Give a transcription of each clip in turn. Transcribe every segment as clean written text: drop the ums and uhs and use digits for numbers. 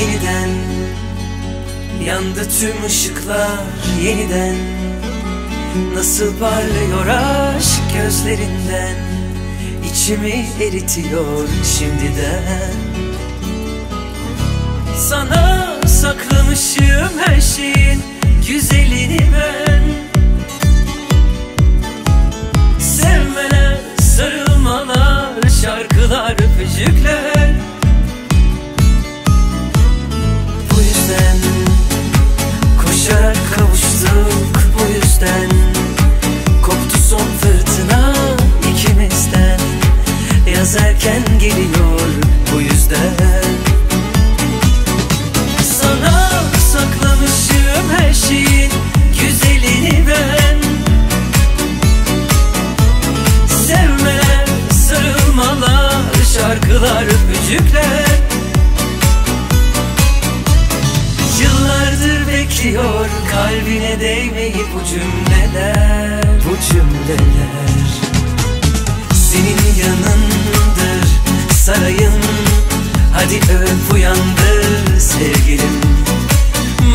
yeniden yandı tüm ışıklar, yeniden nasıl parlıyor aşk gözlerinden, içimi eritiyor şimdiden. Sana saklamışım her şeyin güzelini ben, sevmeler, sarılmalar, şarkılar, öpücükler. Bu yüzden koşarak kavuştuk, bu yüzden koptu son fırtına ikimizden. Yaz erken geliyor bu yüzden. Sana saklamışım her şeyin güzelini ben, sevmeler, sarılmalar, şarkılar, öpücükler. Yıllardır bekliyor kalbine değmeyi bu cümleler, bu cümleler. Senin yanındır sarayım, hadi öp uyandır sevgilim.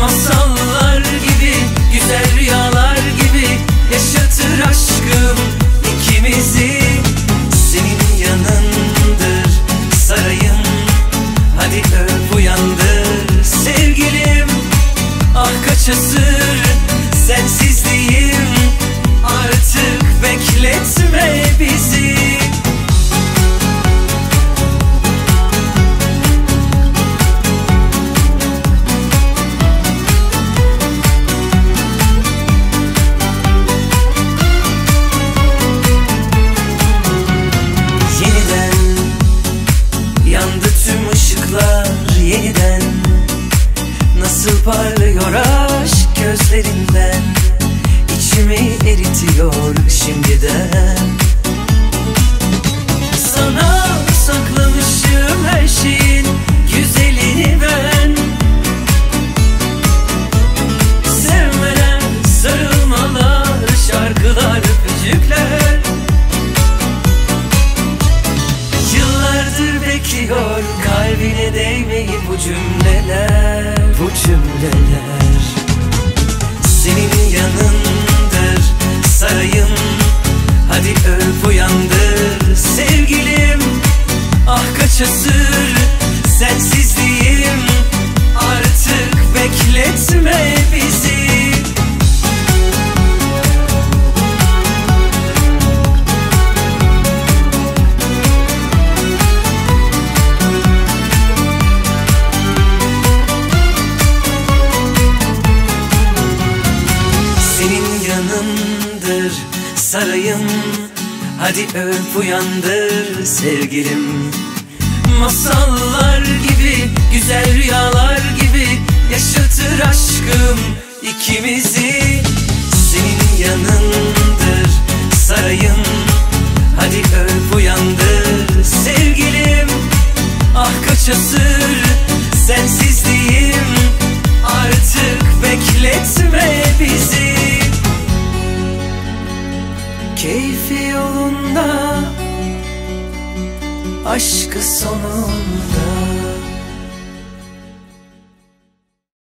Masallar gibi, güzel rüyalar gibi yaşatır aşkım ikimizi. Senin yanındır sarayım, hadi öp uyandır sevgilim. Ah kaç asır sensizliğim, artık bekletme bizi. Yeniden nasıl parlıyor aşk gözlerinden, içimi eritiyor şimdiden. Sana saklamışım her şeyin güzelini ben, sevmeler, sarılmalar, şarkılar, öpücükler. Yıllardır bekliyor kalbine değmeyi bu cümleler, bu cümleler. Senin yanındır sarayım, hadi öp uyandır sevgilim. Ah kaç asır sensizliğim, artık bekletme bizi. Yanındır sarayım, hadi öp uyandır sevgilim. Masallar gibi, güzel rüyalar gibi yaşatır aşkım ikimizi. Senin yanındır sarayım, hadi öp uyandır sevgilim. Ah kaç asır sensizliğim, artık bekletme bizi. Keyfi yolunda, aşkı sonunda.